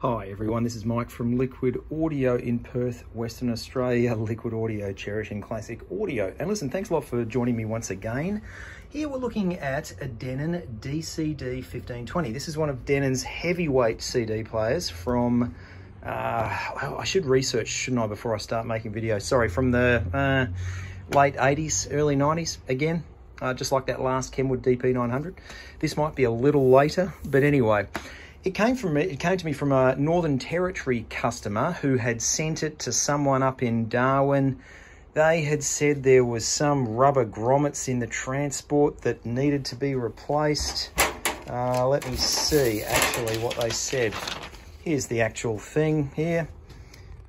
Hi everyone, this is Mike from Liquid Audio in Perth, Western Australia. Liquid Audio, cherishing classic audio. And listen, thanks a lot for joining me once again. Here we're looking at a Denon DCD-1520. This is one of Denon's heavyweight CD players from, I should research, shouldn't I, before I start making videos. Sorry, from the late 80s, early 90s again. Just like that last Kenwood DP-900. This might be a little later, but anyway. It came to me from a Northern Territory customer who had sent it to someone up in Darwin. They had said there was some rubber grommets in the transport that needed to be replaced. Let me see actually what they said. Here's the actual thing here.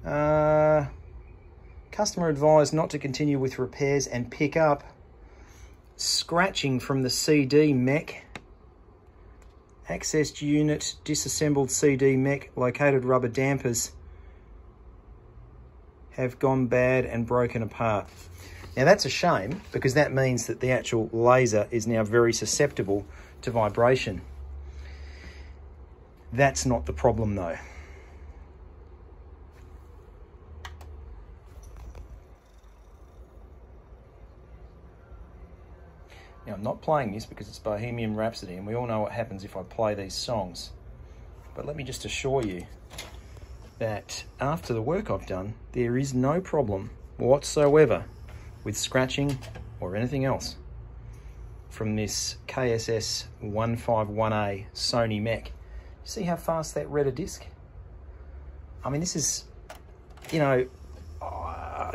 Customer advised not to continue with repairs and pick up scratching from the CD mech. Accessed unit, disassembled CD mech, located rubber dampers have gone bad and broken apart. Now that's a shame because that means that the actual laser is now very susceptible to vibration. That's not the problem though. Now, I'm not playing this because it's Bohemian Rhapsody and we all know what happens if I play these songs. But let me just assure you that after the work I've done, there is no problem whatsoever with scratching or anything else from this KSS-151A Sony mech. See how fast that read a disc? I mean, this is, you know,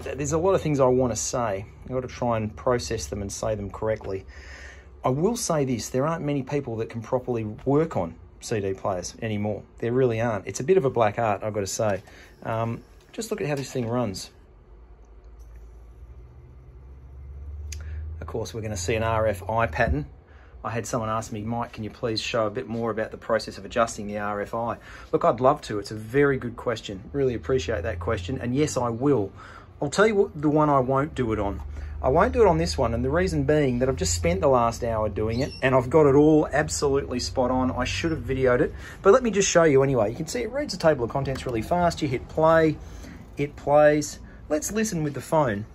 there's a lot of things I want to say. I've got to try and process them and say them correctly. I will say this, there aren't many people that can properly work on CD players anymore. There really aren't. It's a bit of a black art, I've got to say. Just look at how this thing runs. Of course, we're going to see an RFI pattern. I had someone ask me, Mike, can you please show a bit more about the process of adjusting the RFI? Look, I'd love to. It's a very good question. Really appreciate that question. And yes, I will. I'll tell you what, the one I won't do it on. I won't do it on this one. And the reason being that I've just spent the last hour doing it and I've got it all absolutely spot on. I should have videoed it, but let me just show you anyway. You can see it reads the table of contents really fast. You hit play, it plays. Let's listen with the phone.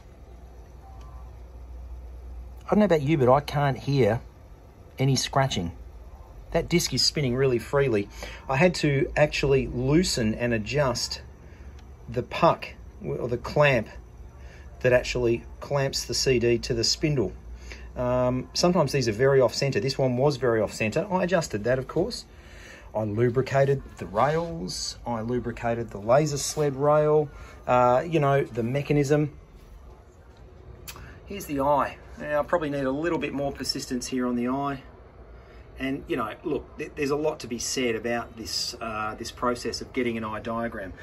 I don't know about you, but I can't hear any scratching. That disc is spinning really freely. I had to actually loosen and adjust the puck or the clamp that actually clamps the CD to the spindle. Sometimes these are very off-center. This one was very off-center. I adjusted that, of course. I lubricated the rails. I lubricated the laser sled rail, you know, the mechanism. Here's the eye. Now, I probably need a little bit more persistence here on the eye. And, you know, look, there's a lot to be said about this, this process of getting an eye diagram.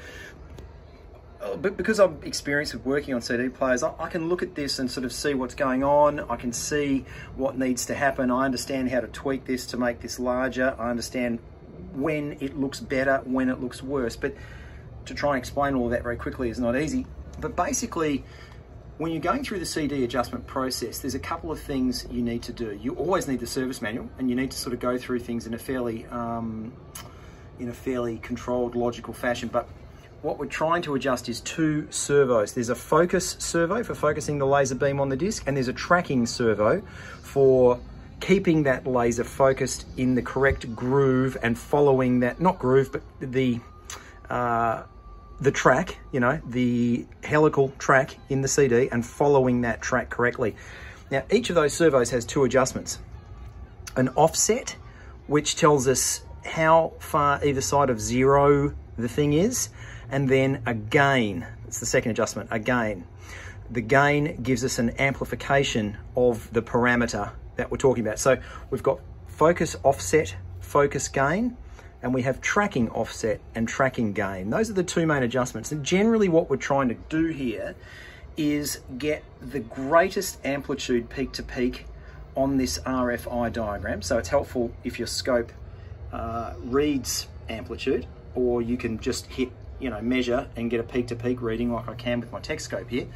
But because I'm experienced with working on CD players, I can look at this and sort of see what's going on. I can see what needs to happen. I understand how to tweak this to make this larger. I understand when it looks better, when it looks worse. But to try and explain all that very quickly is not easy. But basically, when you're going through the CD adjustment process, there's a couple of things you need to do. You always need the service manual, and you need to sort of go through things in a fairly controlled, logical fashion. But what we're trying to adjust is two servos. There's a focus servo for focusing the laser beam on the disc, and there's a tracking servo for keeping that laser focused in the correct groove and following that, not groove, but the track, you know, the helical track in the CD and following that track correctly. Now, each of those servos has two adjustments. An offset, which tells us how far either side of zero the thing is, and then a gain. That's the second adjustment, a gain. The gain gives us an amplification of the parameter that we're talking about. So we've got focus offset, focus gain, and we have tracking offset and tracking gain. Those are the two main adjustments. And generally what we're trying to do here is get the greatest amplitude peak to peak on this RFI diagram. So it's helpful if your scope reads amplitude, or you can just hit, you know, measure and get a peak to peak reading like I can with my TechScope here.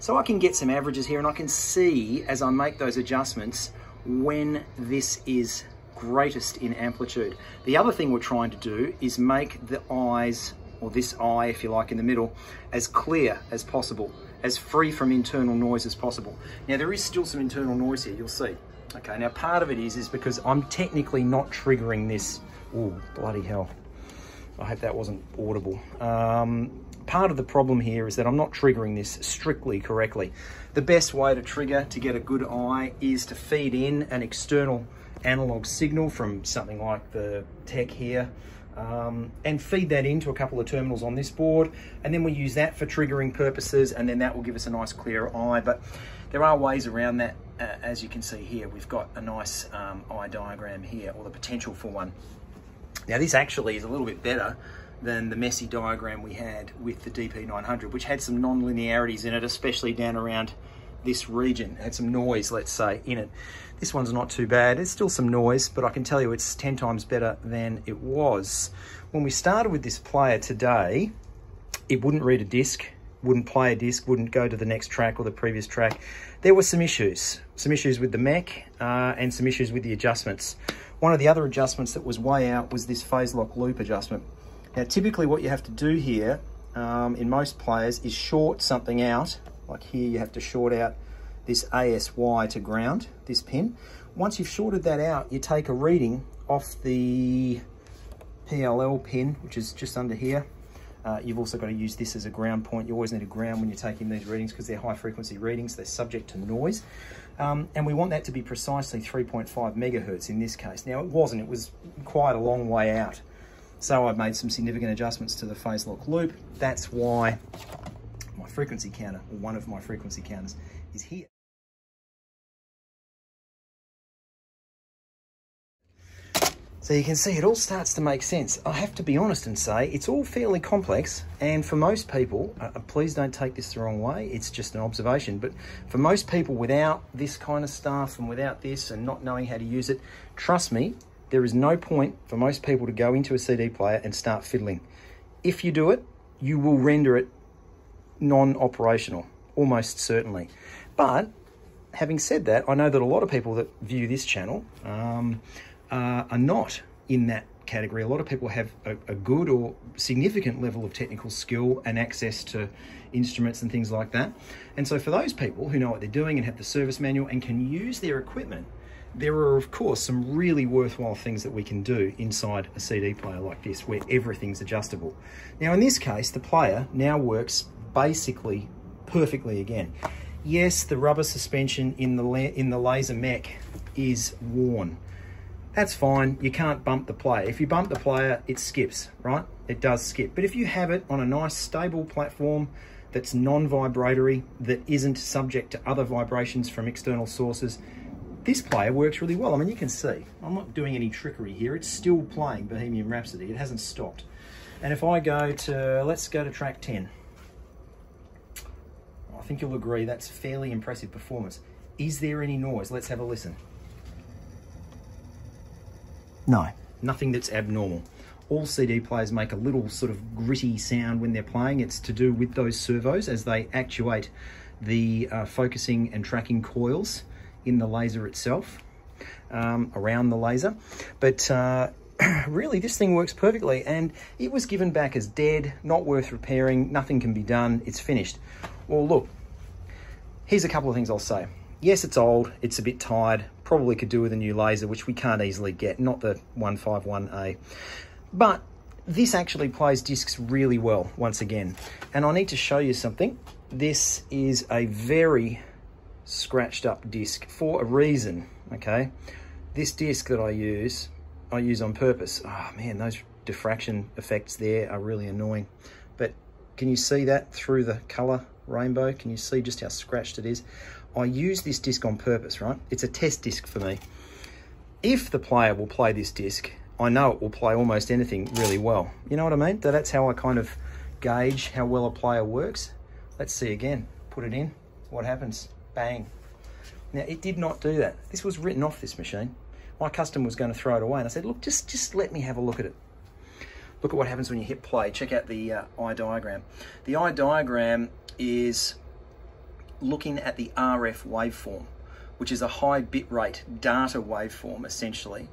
So I can get some averages here and I can see as I make those adjustments when this is greatest in amplitude. The other thing we're trying to do is make the eyes, or this eye if you like in the middle, as clear as possible, as free from internal noise as possible. Now there is still some internal noise here, you'll see. Okay, now part of it is because I'm technically not triggering this. Ooh, bloody hell. I hope that wasn't audible. Part of the problem here is that I'm not triggering this strictly correctly. The best way to trigger to get a good eye is to feed in an external analog signal from something like the tech here, and feed that into a couple of terminals on this board, and then we use that for triggering purposes, and then that will give us a nice clear eye. But there are ways around that. As you can see here, we've got a nice eye diagram here, or the potential for one. Now this actually is a little bit better than the messy diagram we had with the DP900, which had some non-linearities in it, especially down around this region. It had some noise, let's say, in it. This one's not too bad. It's still some noise, but I can tell you it's 10 times better than it was. When we started with this player today, it wouldn't read a disc, wouldn't play a disc, wouldn't go to the next track or the previous track. There were some issues with the mech and some issues with the adjustments. One of the other adjustments that was way out was this phase lock loop adjustment. Now, typically what you have to do here in most players is short something out. Like here, you have to short out this ASY to ground, this pin. Once you've shorted that out, you take a reading off the PLL pin, which is just under here. You've also got to use this as a ground point. You always need a ground when you're taking these readings because they're high frequency readings. They're subject to noise. And we want that to be precisely 3.5 megahertz in this case. Now, it wasn't. It was quite a long way out. So I've made some significant adjustments to the phase lock loop. That's why my frequency counter, or one of my frequency counters, is here. So you can see it all starts to make sense. I have to be honest and say it's all fairly complex, and for most people, please don't take this the wrong way, it's just an observation, but for most people without this kind of stuff and without this and not knowing how to use it, trust me, there is no point for most people to go into a CD player and start fiddling. If you do it, you will render it non-operational, almost certainly. But having said that, I know that a lot of people that view this channel are not in that category. A lot of people have a good or significant level of technical skill and access to instruments and things like that. And so for those people who know what they're doing and have the service manual and can use their equipment, there are of course some really worthwhile things that we can do inside a CD player like this where everything's adjustable. Now in this case, the player now works basically perfectly again. Yes, the rubber suspension in the laser mech is worn. That's fine, you can't bump the player. If you bump the player, it skips, right? It does skip. But if you have it on a nice stable platform that's non-vibratory, that isn't subject to other vibrations from external sources, this player works really well. I mean, you can see, I'm not doing any trickery here. It's still playing Bohemian Rhapsody, it hasn't stopped. And if I go to, let's go to track 10. I think you'll agree that's a fairly impressive performance. Is there any noise? Let's have a listen. No, nothing that's abnormal. All CD players make a little sort of gritty sound when they're playing. It's to do with those servos as they actuate the focusing and tracking coils in the laser itself, around the laser. But really, this thing works perfectly, and it was given back as dead, not worth repairing, nothing can be done, it's finished. Well, look, here's a couple of things I'll say. Yes, it's old, it's a bit tired, probably could do with a new laser, which we can't easily get, not the 151A. But this actually plays discs really well, once again. And I need to show you something. This is a very scratched up disc for a reason, okay? This disc that I use on purpose. Oh man, those diffraction effects there are really annoying. But can you see that through the color rainbow? Can you see just how scratched it is? I use this disc on purpose, right? It's a test disc for me. If the player will play this disc, I know it will play almost anything really well. You know what I mean? So that's how I kind of gauge how well a player works. Let's see again, put it in, what happens? Bang. Now it did not do that. This was written off, this machine. My customer was going to throw it away and I said, look, just let me have a look at it. Look at what happens when you hit play. Check out the eye diagram. The eye diagram is looking at the RF waveform. which is a high bit rate data waveform essentially.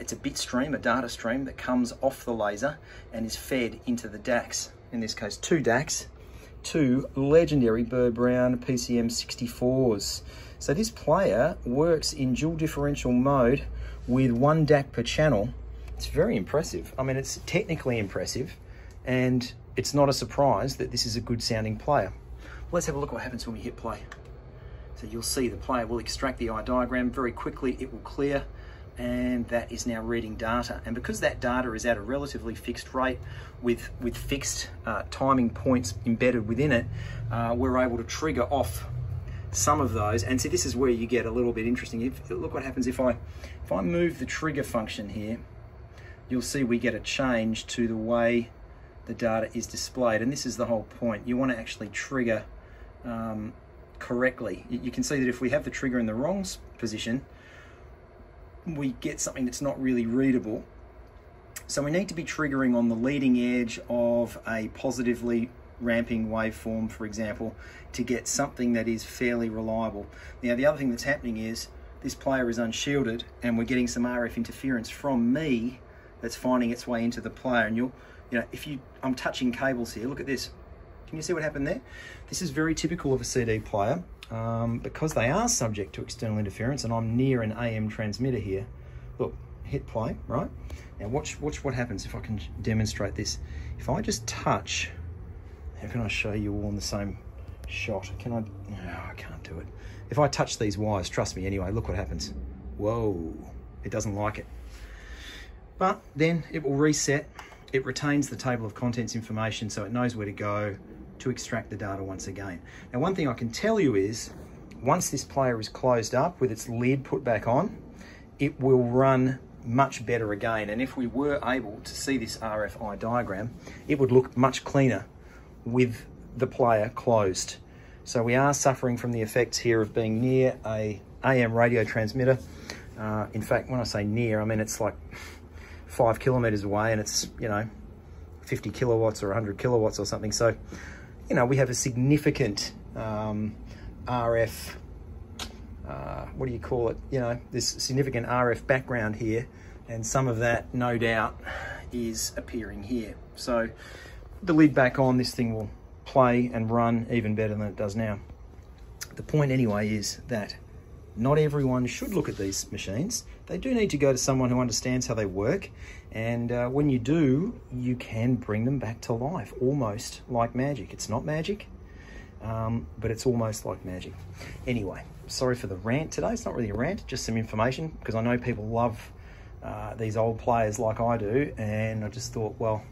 It's a bit stream, a data stream that comes off the laser and is fed into the DACs. In this case, two DACs, two legendary Burr-Brown PCM64s. So this player works in dual differential mode with one DAC per channel. It's very impressive. I mean, it's technically impressive, and it's not a surprise that this is a good sounding player. Let's have a look what happens when we hit play. So you'll see the player will extract the I diagram very quickly, it will clear, and that is now reading data. And because that data is at a relatively fixed rate with fixed timing points embedded within it, we're able to trigger off some of those. And see, this is where you get a little bit interesting. Look what happens if I move the trigger function here, you'll see we get a change to the way the data is displayed. And this is the whole point. You want to actually trigger correctly. You can see that if we have the trigger in the wrong position, we get something that's not really readable. So we need to be triggering on the leading edge of a positively ramping waveform, for example, to get something that is fairly reliable. Now, the other thing that's happening is this player is unshielded, and we're getting some RF interference from me that's finding its way into the player. And I'm touching cables here. Look at this. Can you see what happened there? This is very typical of a CD player because they are subject to external interference, and I'm near an AM transmitter here. Look, hit play, right? Now watch what happens if I can demonstrate this. If I just touch, how can I show you all in the same shot? Can I? No, I can't do it. If I touch these wires, trust me anyway, look what happens. Whoa, it doesn't like it. But then it will reset. It retains the table of contents information, so it knows where to go to extract the data once again. Now, one thing I can tell you is once this player is closed up with its lid put back on, it will run much better again. And if we were able to see this RFI diagram, it would look much cleaner with the player closed. So we are suffering from the effects here of being near a AM radio transmitter. In fact, when I say near, I mean it's like 5 kilometers away, and it's 50 kilowatts or 100 kilowatts or something. So we have a significant RF this significant RF background here, and some of that no doubt is appearing here. So the lid back on, this thing will play and run even better than it does now. The point anyway is that not everyone should look at these machines. They do need to go to someone who understands how they work. And when you do, you can bring them back to life, almost like magic. It's not magic, but it's almost like magic. Anyway, sorry for the rant today. It's not really a rant, just some information, because I know people love these old players like I do. And I just thought, well,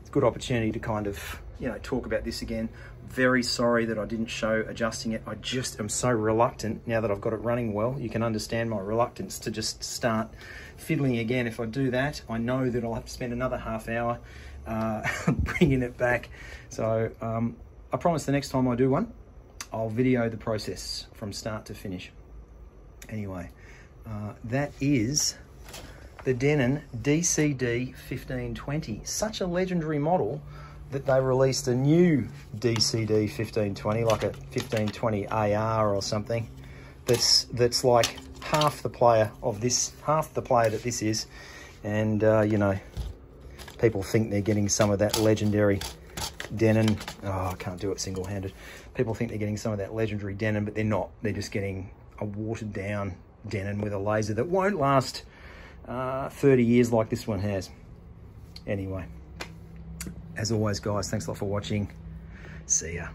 it's a good opportunity to kind of, talk about this again. Very sorry that I didn't show adjusting it. I just am so reluctant now that I've got it running well. You can understand my reluctance to just start fiddling again. If I do that, I know that I'll have to spend another half hour bringing it back. So I promise the next time I do one, I'll video the process from start to finish. Anyway, that is the Denon DCD-1520, such a legendary model that they released a new DCD-1520, like a 1520 AR or something, that's like half the player that this is. And, people think they're getting some of that legendary Denon. Oh, I can't do it single-handed. People think they're getting some of that legendary Denon, but they're not. They're just getting a watered-down Denon with a laser that won't last 30 years like this one has. Anyway. As always, guys, thanks a lot for watching. See ya.